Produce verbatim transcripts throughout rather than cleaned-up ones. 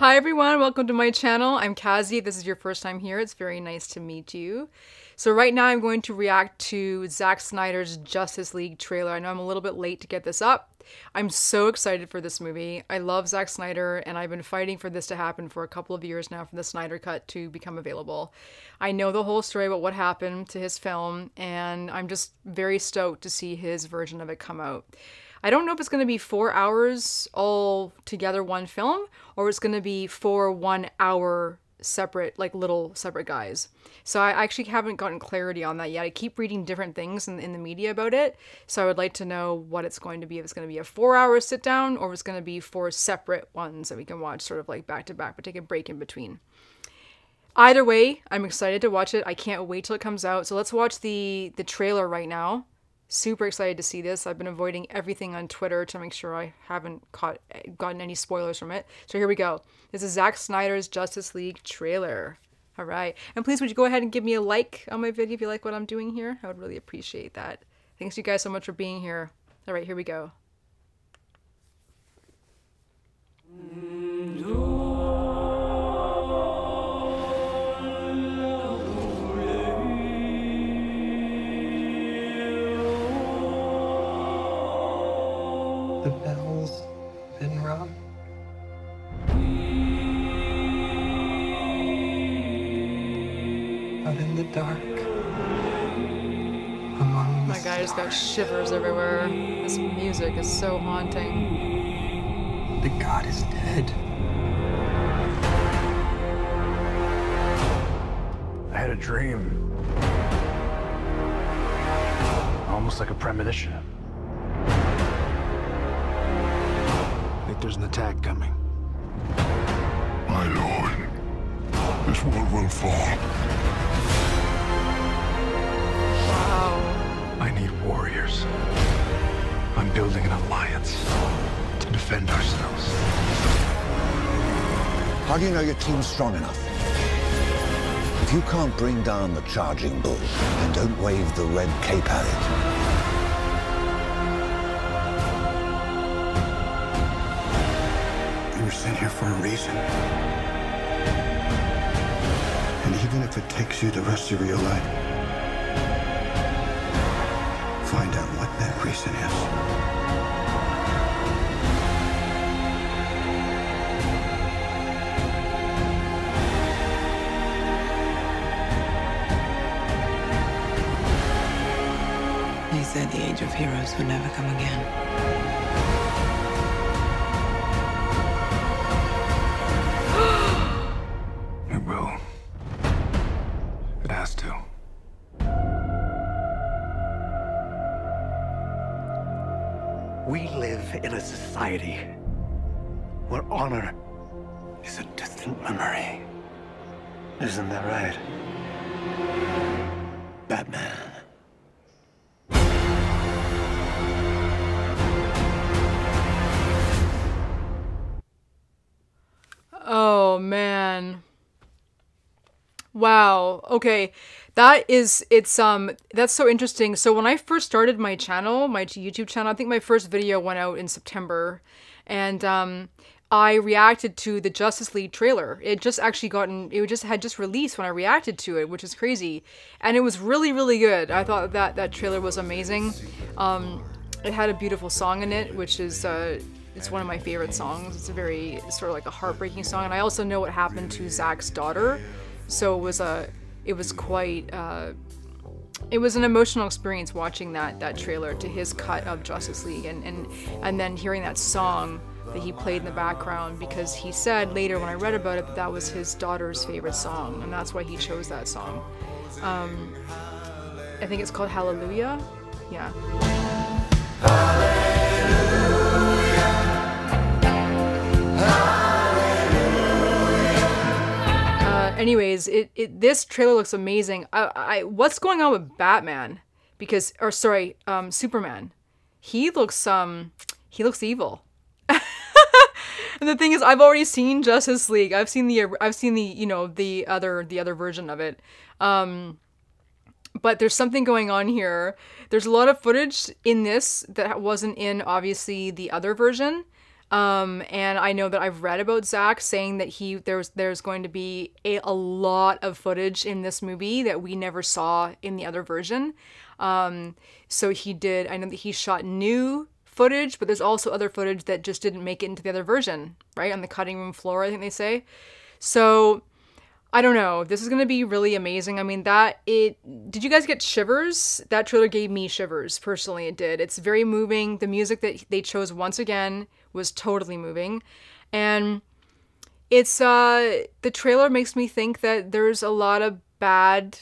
Hi everyone, welcome to my channel. I'm Kazzy. This is your first time here. It's very nice to meet you. So right now I'm going to react to Zack Snyder's Justice League trailer. I know I'm a little bit late to get this up. I'm so excited for this movie. I love Zack Snyder and I've been fighting for this to happen for a couple of years now, for the Snyder Cut to become available. I know the whole story about what happened to his film and I'm just very stoked to see his version of it come out. I don't know if it's going to be four hours all together one film or it's going to be four one hour separate, like little separate guys. So I actually haven't gotten clarity on that yet. I keep reading different things in, in the media about it. So I would like to know what it's going to be, if it's going to be a four hour sit down or if it's going to be four separate ones that we can watch sort of like back to back, but take a break in between. Either way, I'm excited to watch it. I can't wait till it comes out. So let's watch the, the trailer right now. Super excited to see this. I've been avoiding everything on Twitter to make sure I haven't caught gotten any spoilers from it. So here we go. This is Zack Snyder's Justice League trailer. All right. And please, would you go ahead and give me a like on my video if you like what I'm doing here? I would really appreciate that. Thanks you guys so much for being here. All right, here we go. The bell's been rung. Out in the dark, among the stars. My guy just got shivers everywhere. This music is so haunting. The god is dead. I had a dream, almost like a premonition. There's an attack coming. My lord, this world will fall. Wow. I need warriors. I'm building an alliance to defend ourselves. How do you know your team's strong enough? If you can't bring down the charging bull and don't wave the red cape at it, sent here for a reason. And even if it takes you the rest of your life, find out what that reason is. They said the age of heroes would never come again. We live in a society where honor is a distant memory. Isn't that right? Batman. Oh, man. Wow. Okay. That is, it's, um, that's so interesting. So when I first started my channel, my YouTube channel, I think my first video went out in September and, um, I reacted to the Justice League trailer. It just actually gotten, it just had just released when I reacted to it, which is crazy. And it was really, really good. I thought that that trailer was amazing. Um, it had a beautiful song in it, which is, uh, it's one of my favorite songs. It's a very sort of like a heartbreaking song. And I also know what happened to Zack's daughter. So it was a, it was quite, uh, it was an emotional experience watching that that trailer to his cut of Justice League, and and and then hearing that song that he played in the background, because he said later when I read about it that that was his daughter's favorite song, and that's why he chose that song. Um, I think it's called "HALLELUJAH." Yeah. Hallelujah. Anyways, it, it this trailer looks amazing. I, I what's going on with Batman? Because or sorry, um, Superman. He looks um he looks evil. And the thing is, I've already seen Justice League. I've seen the I've seen the you know the other the other version of it. Um, but there's something going on here. There's a lot of footage in this that wasn't in obviously the other version. Um, and I know that I've read about Zack saying that he there's there's going to be a, a lot of footage in this movie that we never saw in the other version. Um, so he did. I know that he shot new footage, but there's also other footage that just didn't make it into the other version, right? On the cutting room floor, I think they say. So I don't know. This is going to be really amazing. I mean, that it did you guys get shivers? That trailer gave me shivers. Personally, it did. It's very moving. The music that they chose once again was totally moving, and it's uh the trailer makes me think that there's a lot of bad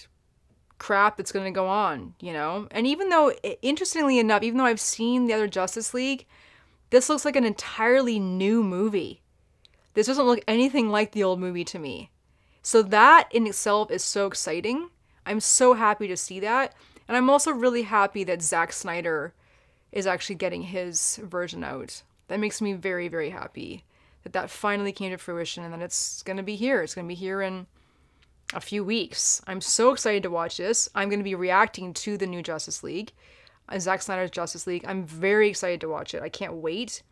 crap that's going to go on, you know. And even though, interestingly enough, even though I've seen the other Justice League, this looks like an entirely new movie. This doesn't look anything like the old movie to me. So that in itself is so exciting. I'm so happy to see that, and I'm also really happy that Zack Snyder is actually getting his version out. That makes me very, very happy that that finally came to fruition and that it's going to be here. It's going to be here in a few weeks. I'm so excited to watch this. I'm going to be reacting to the new Justice League, Zack Snyder's Justice League. I'm very excited to watch it. I can't wait.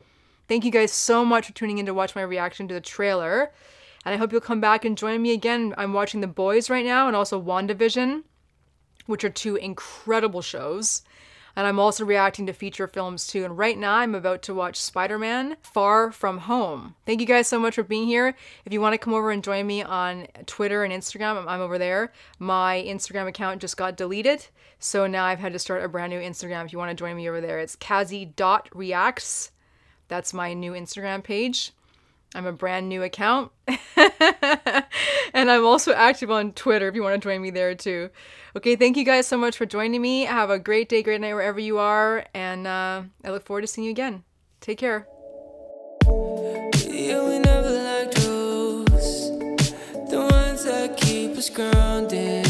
Thank you guys so much for tuning in to watch my reaction to the trailer. And I hope you'll come back and join me again. I'm watching The Boys right now and also WandaVision, which are two incredible shows. And I'm also reacting to feature films too. And right now I'm about to watch Spider-Man Far From Home. Thank you guys so much for being here. If you want to come over and join me on Twitter and Instagram, I'm over there. My Instagram account just got deleted, so now I've had to start a brand new Instagram. If you want to join me over there, it's kazzy dot reacts. That's my new Instagram page. I'm a brand new account. And I'm also active on Twitter if you want to join me there too. Okay, thank you guys so much for joining me. Have a great day, great night wherever you are. And uh, I look forward to seeing you again. Take care. Yeah, we never liked rules. The ones that keep us grounded.